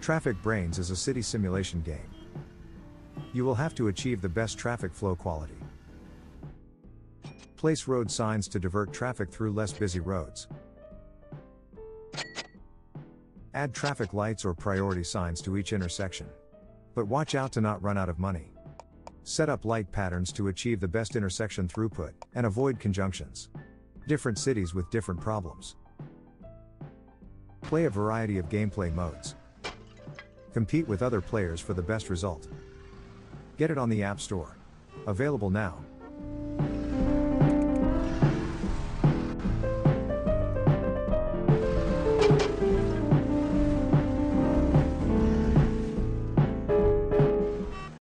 Traffic Brains is a city simulation game. You will have to achieve the best traffic flow quality. Place road signs to divert traffic through less busy roads. Add traffic lights or priority signs to each intersection. But watch out to not run out of money. Set up light patterns to achieve the best intersection throughput, and avoid conjunctions. Different cities with different problems. Play a variety of gameplay modes. Compete with other players for the best result. Get it on the App Store. Available now.